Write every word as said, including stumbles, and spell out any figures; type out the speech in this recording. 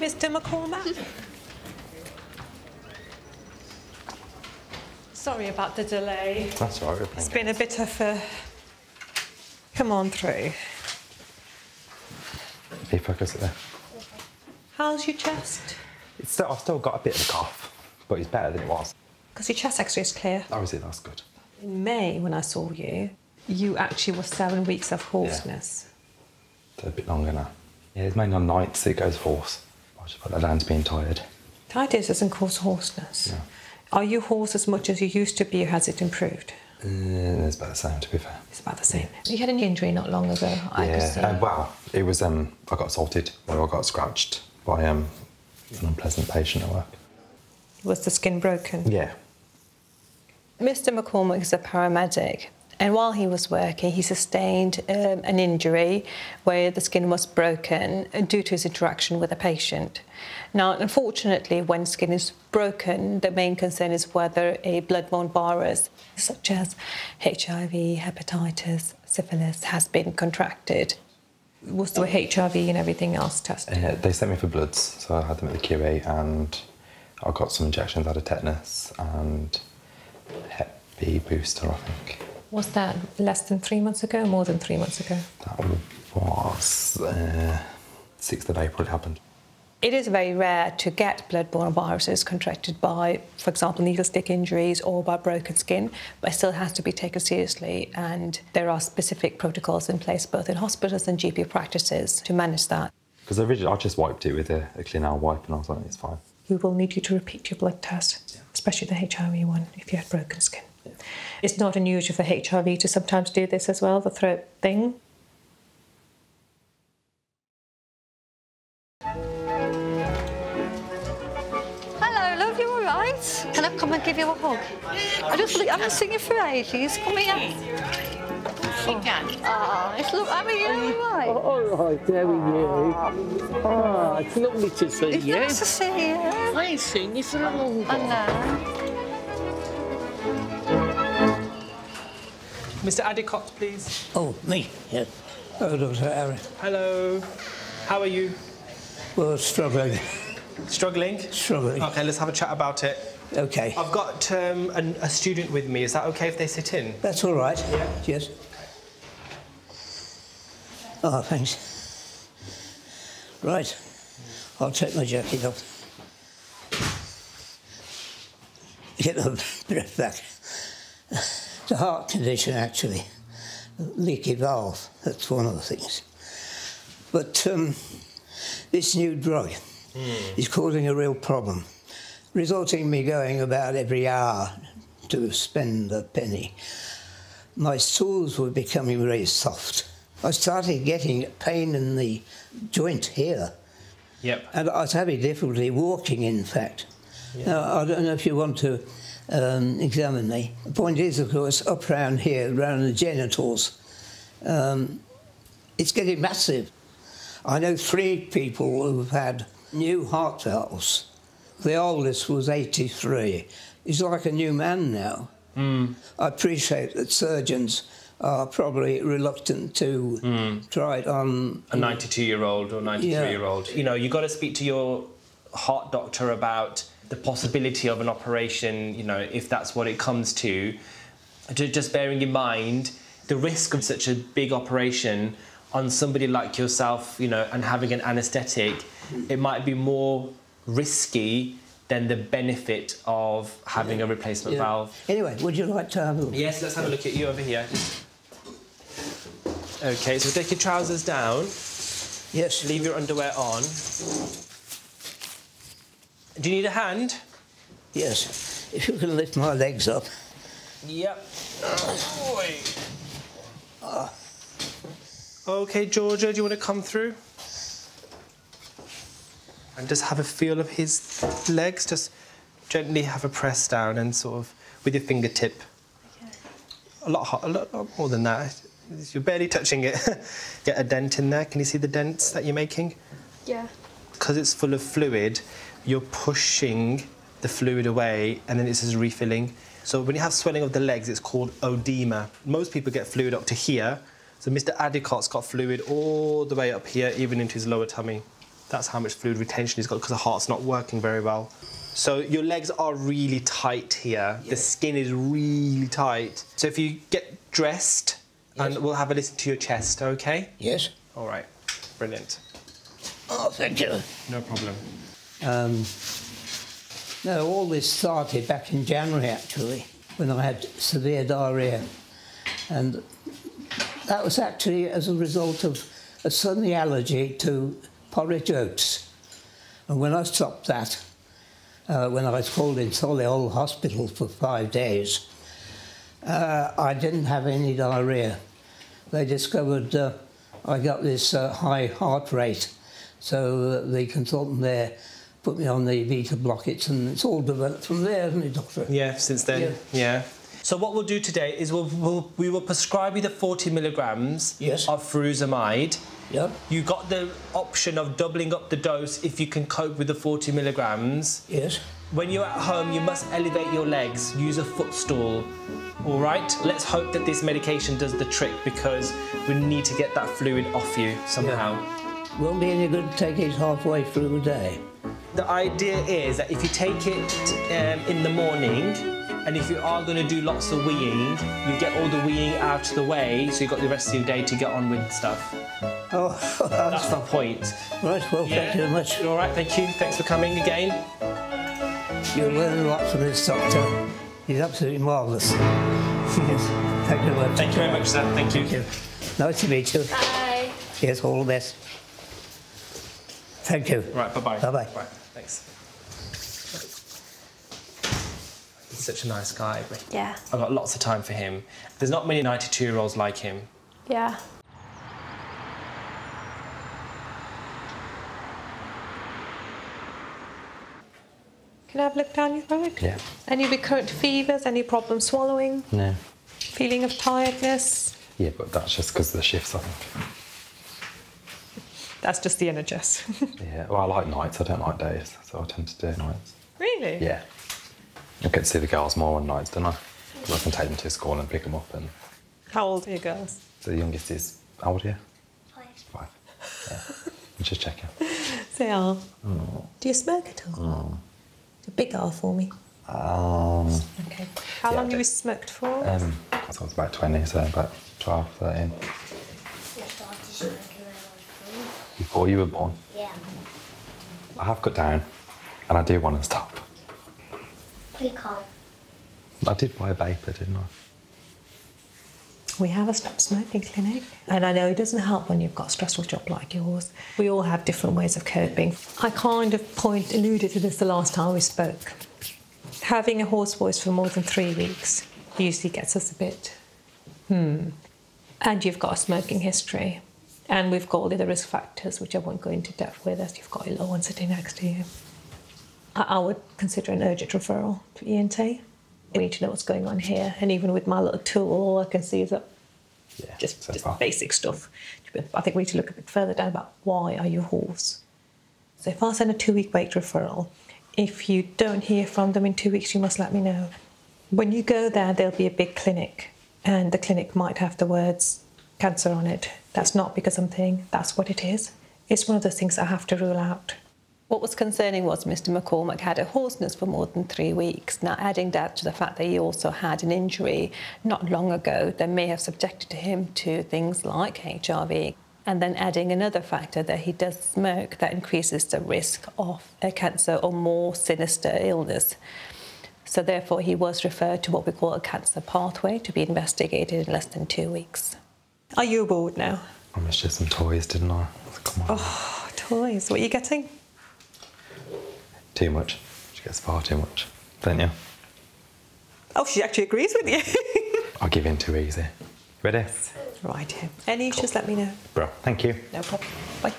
Mister McCormack? Sorry about the delay. That's all right. It's been a bit of a... Come on through. Hey, focus it there. How's your chest? It's still, I've still got a bit of a cough, but it's better than it was. Because your chest x-ray is clear. Oh, is it? That's good. In May, when I saw you, you actually were seven weeks of hoarseness. Yeah. So a bit longer now. Yeah, it's mainly on nights that it goes hoarse. I just put that down to being tired. Tiredness doesn't cause hoarseness. No. Are you hoarse as much as you used to be, or has it improved? Uh, it's about the same, to be fair. It's about the same. Yeah. You had an injury not long ago, I yeah. guess. Uh, well, it was, um, I got assaulted, or I got scratched by um, an unpleasant patient at work. Was the skin broken? Yeah. Mister McCormack is a paramedic, and while he was working, he sustained um, an injury where the skin was broken due to his interaction with a patient. Now, unfortunately, when skin is broken, the main concern is whether a blood-borne virus, such as H I V, hepatitis, syphilis, has been contracted. Was there H I V and everything else tested? Uh, they sent me for bloods, so I had them at the Q A, and I got some injections out of tetanus and hep B booster, I think. Was that less than three months ago, more than three months ago? That was uh, sixth of April it happened. It is very rare to get blood-borne viruses contracted by, for example, needle stick injuries or by broken skin, but it still has to be taken seriously, and there are specific protocols in place both in hospitals and G P practices to manage that. Because originally I just wiped it with a, a Clean-Out wipe and I was like, it's fine. We will need you to repeat your blood test, yeah. especially the H I V one, if you had broken skin. Yeah. It's not unusual for H I V to sometimes do this as well, the throat thing. Hello, love, you all right? Can I come and give you a hug? I just I haven't seen you for ages. Come here. Oh, oh it's look, how are you? All right? Oh, all right, there we go. Ah, it's lovely to see it's you. It's nice to see you. I ain't seen you for a long time. I know. Mister Addicott, please. Oh, me? Yeah. Oh, Doctor Aaron. Hello. How are you? Well, struggling. Struggling? Struggling. OK, let's have a chat about it. OK. I've got um, an, a student with me. Is that OK if they sit in? That's all right. Yeah. Yes. Oh, thanks. Right. I'll take my jacket off. Get my breath back. It's a heart condition, actually. Leaky valve, that's one of the things. But um, this new drug mm. is causing a real problem, resulting in me going about every hour to spend a penny. My stools were becoming very soft. I started getting pain in the joint here. Yep. And I was having difficulty walking, in fact. Yep. Now, I don't know if you want to Um, examine me. The point is, of course, up round here, round the genitals, um, it's getting massive. I know three people who've had new heart valves. The oldest was eighty-three. He's like a new man now. Mm. I appreciate that surgeons are probably reluctant to mm. try it on a ninety-two-year-old or ninety-three-year-old. Yeah. You know, you've got to speak to your heart doctor about the possibility of an operation, you know, if that's what it comes to, just bearing in mind the risk of such a big operation on somebody like yourself, you know, and having an anaesthetic, it might be more risky than the benefit of having yeah. a replacement yeah. valve. Anyway, would you like to have a look? Yes, let's have a look at you over here. OK, so take your trousers down. Yes. Leave your underwear on. Do you need a hand? Yes. If you can lift my legs up. Yep. Oh, uh. OK, Georgia, do you want to come through? And just have a feel of his legs. Just gently have a press down and sort of with your fingertip. Okay. A lot hot, a lot more than that. You're barely touching it. Get a dent in there. Can you see the dents that you're making? Yeah. Because it's full of fluid, you're pushing the fluid away and then it's just refilling. So when you have swelling of the legs, it's called oedema. Most people get fluid up to here, So Mister Addicott's got fluid all the way up here, even into his lower tummy. That's how much fluid retention he's got because the heart's not working very well. So your legs are really tight here. Yes. The skin is really tight. So if you get dressed, yes, and we'll have a listen to your chest, OK? Yes. All right. Brilliant. Oh, thank you. No problem. Um, no, all this started back in January, actually, when I had severe diarrhoea. And that was actually as a result of a sudden allergy to porridge oats. And when I stopped that, uh, when I was called in Solihull Hospital for five days, uh, I didn't have any diarrhoea. They discovered uh, I got this uh, high heart rate. So uh, the consultant there put me on the beta blockers, and it's all developed from there, hasn't it, Doctor? Yeah, since then, yeah. yeah. So what we'll do today is we'll, we'll, we will prescribe you the forty milligrams yes. of furosemide. Yep. You've got the option of doubling up the dose if you can cope with the forty milligrams. Yes. When you're at home, you must elevate your legs, use a footstool. All right? Let's hope that this medication does the trick, because we need to get that fluid off you somehow. Yeah. Won't be any good to take it halfway through the day. The idea is that if you take it um, in the morning, and if you are going to do lots of weeing, you get all the weeing out of the way, so you've got the rest of your day to get on with stuff. Oh, that's the point. Right, well, yeah. Thank you very much. You're all right, thank you. Thanks for coming again. You'll learn a lot from this doctor. He's absolutely marvellous. Yes. Thank you very much. Thank you very much, sir. Thank you. Thank you. Nice to meet you. Bye. Yes, all the best. Thank you. Right, bye-bye. Bye-bye. Right, thanks. He's such a nice guy. Yeah. I've got lots of time for him. There's not many ninety-two-year-olds like him. Yeah. Can I have a look down your throat? Yeah. Any recurrent fevers, any problem swallowing? No. Feeling of tiredness? Yeah, but that's just because of the shifts, I think. That's just the energist. Yeah, well, I like nights. I don't like days, so I tend to do nights. Really? Yeah. I get to see the girls more on nights, don't I? Because I can take them to school and pick them up. And how old are your girls? So the youngest is how old are you? Five. Five. Yeah. I'm just checking. They are. Mm. Do you smoke at all? Mm. A big R for me. Um. Okay. How yeah, long have you smoked for? Um, so I was about twenty, so about twelve, thirteen. Before you were born? Yeah. I have cut down, and I do want to stop. We can't. I did buy a vapor, didn't I? We have a stop-smoking clinic, and I know it doesn't help when you've got a stressful job like yours. We all have different ways of coping. I kind of point, alluded to this the last time we spoke. Having a hoarse voice for more than three weeks usually gets us a bit, hmm. And you've got a smoking history. And we've got all the other risk factors, which I won't go into depth with, as you've got your little one sitting next to you. I, I would consider an urgent referral to E N T. We need to know what's going on here. And even with my little tool, all I can see is that yeah, just, so just basic stuff. I think we need to look a bit further down about why are you hoarse. So if I send a two-week wait referral, if you don't hear from them in two weeks, you must let me know. When you go there, there'll be a big clinic, and the clinic might have the words cancer on it. That's not because I'm thinking that's what it is. It's one of those things I have to rule out. What was concerning was Mister McCormack had a hoarseness for more than three weeks. Now, adding that to the fact that he also had an injury not long ago that may have subjected him to things like H R V, and then adding another factor that he does smoke, that increases the risk of a cancer or more sinister illness. So therefore, he was referred to what we call a cancer pathway to be investigated in less than two weeks. Are you bored now? I missed you some toys, didn't I? Come on. Oh, toys. What are you getting? Too much. She gets far too much, don't you? Oh, she actually agrees with you. I'll give in too easy. Ready? Right here. Any, cool. Just let me know. Bro, thank you. No problem. Bye.